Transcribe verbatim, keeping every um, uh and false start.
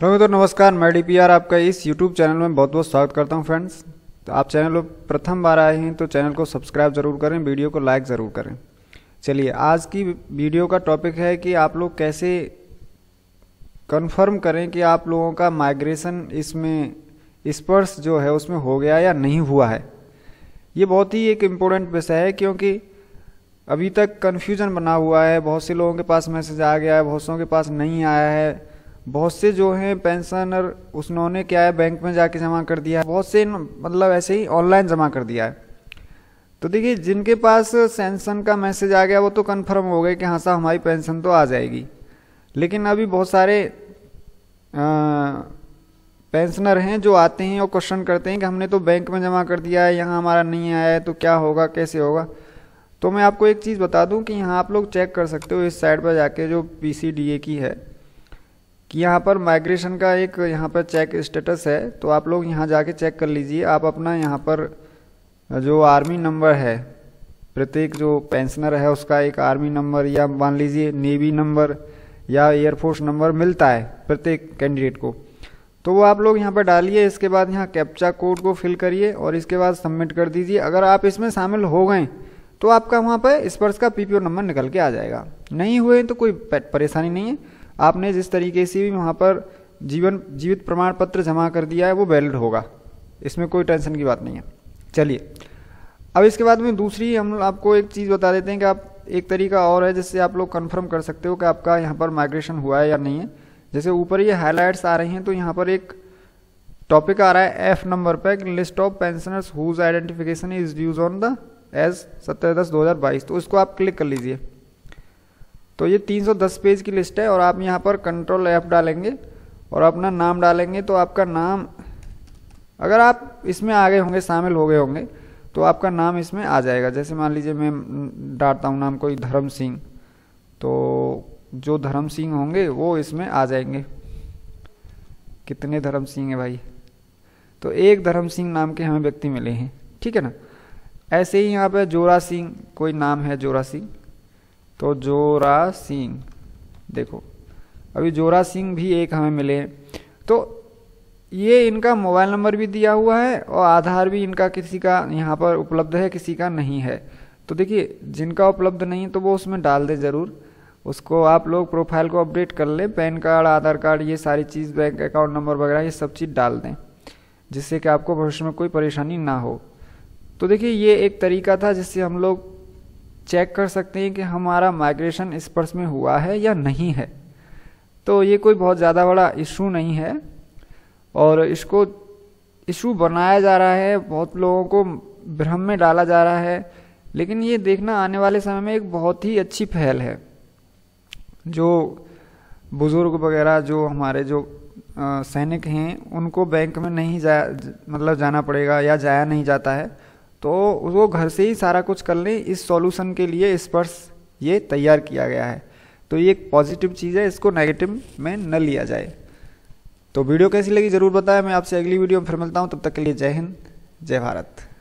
Hello मित्रों नमस्कार, मैं डी पी आर आपका इस यूट्यूब चैनल में बहुत बहुत स्वागत करता हूं। फ्रेंड्स, तो आप चैनल पर प्रथम बार आए हैं तो चैनल को सब्सक्राइब जरूर करें, वीडियो को लाइक ज़रूर करें। चलिए, आज की वीडियो का टॉपिक है कि आप लोग कैसे कंफर्म करें कि आप लोगों का माइग्रेशन इसमें स्पर्श जो है उसमें हो गया या नहीं हुआ है। ये बहुत ही एक इम्पोर्टेंट विषय है क्योंकि अभी तक कन्फ्यूजन बना हुआ है। बहुत से लोगों के पास मैसेज आ गया है, बहुत से लोगों के पास नहीं आया है, बहुत से जो हैं पेंशनर उन्होंने क्या है बैंक में जाके जमा कर दिया है, बहुत से मतलब ऐसे ही ऑनलाइन जमा कर दिया है। तो देखिए, जिनके पास पेंशन का मैसेज आ गया वो तो कंफर्म हो गए कि हाँ साहब हमारी पेंशन तो आ जाएगी, लेकिन अभी बहुत सारे पेंशनर हैं जो आते हैं और क्वेश्चन करते हैं कि हमने तो बैंक में जमा कर दिया है, यहाँ हमारा नहीं आया है, तो क्या होगा, कैसे होगा। तो मैं आपको एक चीज़ बता दूँ कि यहाँ आप लोग चेक कर सकते हो इस साइड पर जाके, जो पीसीडीए की है कि यहाँ पर माइग्रेशन का एक यहाँ पर चेक स्टेटस है, तो आप लोग यहाँ जाके चेक कर लीजिए। आप अपना यहाँ पर जो आर्मी नंबर है, प्रत्येक जो पेंशनर है उसका एक आर्मी नंबर या मान लीजिए नेवी नंबर या एयरफोर्स नंबर मिलता है प्रत्येक कैंडिडेट को, तो वो आप लोग यहाँ पर डालिए। इसके बाद यहाँ कैप्चा कोड को फिल करिए और इसके बाद सबमिट कर दीजिए। अगर आप इसमें शामिल हो गए तो आपका वहाँ पर स्पर्श का पीपीओ नंबर निकल के आ जाएगा। नहीं हुए तो कोई परेशानी नहीं है, आपने जिस तरीके से भी वहाँ पर जीवन जीवित प्रमाण पत्र जमा कर दिया है वो वैलिड होगा, इसमें कोई टेंशन की बात नहीं है। चलिए, अब इसके बाद में दूसरी हम आपको एक चीज़ बता देते हैं कि आप एक तरीका और है जिससे आप लोग कंफर्म कर सकते हो कि आपका यहाँ पर माइग्रेशन हुआ है या नहीं है। जैसे ऊपर ये हाईलाइट्स आ रहे हैं तो यहाँ पर एक टॉपिक आ रहा है एफ नंबर पर, list of pensioners whose identification is dues on the age सत्रह दस दो हज़ार बाईस, तो उसको आप क्लिक कर लीजिए। तो ये तीन सौ दस पेज की लिस्ट है और आप यहाँ पर कंट्रोल एफ डालेंगे और अपना नाम डालेंगे। तो आपका नाम, अगर आप इसमें आ गए होंगे, शामिल हो गए होंगे, तो आपका नाम इसमें आ जाएगा। जैसे मान लीजिए मैं डालता हूँ नाम कोई धर्म सिंह, तो जो धर्म सिंह होंगे वो इसमें आ जाएंगे। कितने धर्म सिंह हैं भाई, तो एक धर्म सिंह नाम के हमें व्यक्ति मिले हैं, ठीक है ना। ऐसे ही यहाँ पर जोरा सिंह कोई नाम है, जोरा सिंह, तो जोरा सिंह, देखो अभी जोरा सिंह भी एक हमें मिले हैं। तो ये इनका मोबाइल नंबर भी दिया हुआ है और आधार भी इनका किसी का यहाँ पर उपलब्ध है, किसी का नहीं है। तो देखिए, जिनका उपलब्ध नहीं है तो वो उसमें डाल दें ज़रूर, उसको आप लोग प्रोफाइल को अपडेट कर लें, पैन कार्ड, आधार कार्ड, ये सारी चीज़, बैंक अकाउंट नंबर वगैरह ये सब चीज़ डाल दें, जिससे कि आपको भविष्य में कोई परेशानी ना हो। तो देखिए, ये एक तरीका था जिससे हम लोग चेक कर सकते हैं कि हमारा माइग्रेशन स्पर्श में हुआ है या नहीं है। तो ये कोई बहुत ज़्यादा बड़ा इशू नहीं है और इसको इशू बनाया जा रहा है, बहुत लोगों को भ्रम में डाला जा रहा है, लेकिन ये देखना आने वाले समय में एक बहुत ही अच्छी पहल है। जो बुज़ुर्ग वगैरह, जो हमारे जो सैनिक हैं, उनको बैंक में नहीं जा मतलब जाना पड़ेगा या जाया नहीं जाता है, तो वो घर से ही सारा कुछ कर लें। इस सॉल्यूशन के लिए स्पर्श ये तैयार किया गया है, तो ये एक पॉजिटिव चीज़ है, इसको नेगेटिव में न लिया जाए। तो वीडियो कैसी लगी ज़रूर बताएं। मैं आपसे अगली वीडियो में फिर मिलता हूँ, तब तक के लिए जय हिंद, जय भारत।